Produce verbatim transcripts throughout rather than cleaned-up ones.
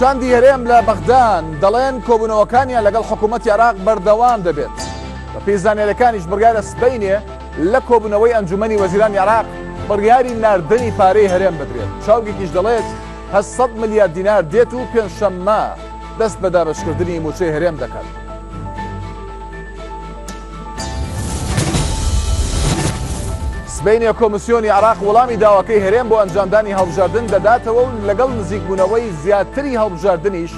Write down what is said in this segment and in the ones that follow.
چاندی هەرێم لە بەغدان دەڵێن کۆبوونەوەکانیان لەگەڵ حکوومەتی عراق بەردەوام دەبێت. بە پێیزانێرەکانیش بڕیارە سبەینێ لە کۆبوونەوەی ئەنجومەنی وەزیرانی عراق بڕیاری ناردنی پارەی هەرێم بدرێت. چاوگێکیش دەڵێت هەشت سەد ملیارد دینار دێت و پێنجشەممە دەست بە دابەشکردنی موچەی هەرێم دەکات. سبەینێ کۆمسیۆنی عراق وەڵامی داواکەی هەرێم بۆ ئەنجامدانی هەڵبژاردن دەداتەوە و لەگەڵ نزیکبوونەوەی زیاتری هەڵبژاردنیش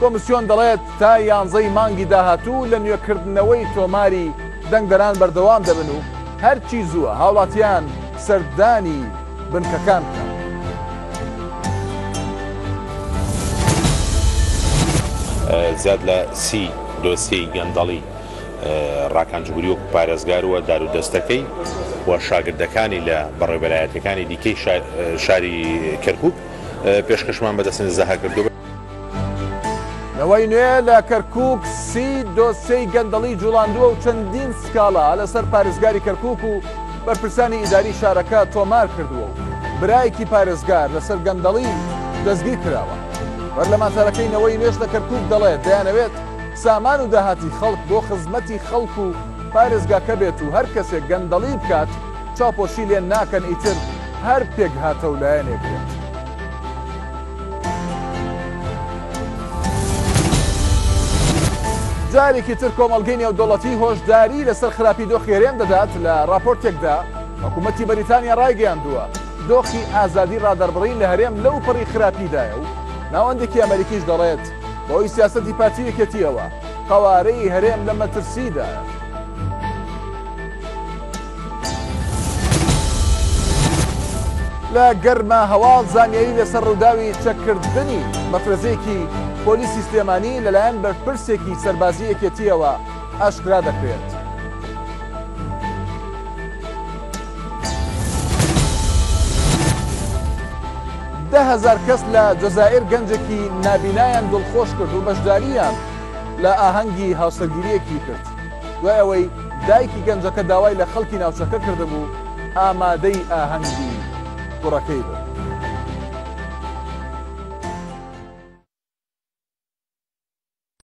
کۆمسیۆن دەڵێت تا یانزەی مانگی داهاتوو لە نوێکردنەوەی تۆماری دەنگدەران بەردەوام دەبن و هەرچی زووە هاوڵاتیان سەردانی بنکەکان بکەن. زیاد لە سی دۆسیەی گەندەڵی ڕاکانجبووری وەکو پارێزگارەوە دارودەستەکەی و شاگردەکانی لە بەڕێوەبەلایەتەکانی دیکەی شاری کەرکووک پێشکەشمان بەدەستن زەها کردووە. نەوەی نوێ لە کەرکووک سی دۆسەی گەندەڵی جوڵاندووە و چەندین سکاڵا لەسەر پارێزگاری کەرکووک و بەرپرسانی ئیداری شارەکە تۆمار کردووە و برایەکی پارێزگار لەسەر گەندەڵی دەستگیر کراوە. وەرلەمانتارەکەی نەوەی نوێش لە کەرکووک دەڵێت دەیانەوێت سامان و داهاتی خەڵک بۆ خزمەتی خەڵک و پارێزگاکە بێت و هەر کەسێک گەندەڵی بکات چاپۆشی لێن ناکەن ئیتر هەر پێک هاتە و لایەنێک بێت. جارێکی تر کۆمەڵگەی نێودەوڵەتی هۆشداری لەسەر خراپی دۆخی هەرێم دەدات. لە راپۆرتێکدا حکوومەتی بەریتانیا ڕایگەیاندووە دۆخی ئازادی ڕادەربڕین لە هەرێم لەو پڕی خراپیدایە و ناوەندێکی ئەمریکیش دەڵێت بەهۆی سیاسەتی پارتی یەکێتیەوە قەوارەی هەرێم لە مەترسیدایە. لە گەرما هەواڵ زانیاری لەسەر ڕووداوی چەکردنی مەفرەزێکی پۆلی سیستێمانی لەلایەن بەرپرسێکی سەربازی یەکێتیەوە ئاشکرا دەکرێت. ده هەزار کەس لە جەزائیر گەنجێکی نابینایان دڵخۆش کرد و بەشداریان لە ئاهەنگی هاوسەرگیریەکی کرد. دوای ئەوەی دایکی گەنجەکە داوای لە خەڵکی ناوچەکە کردبوو ئامادەی ئاهەنگی. por aquilo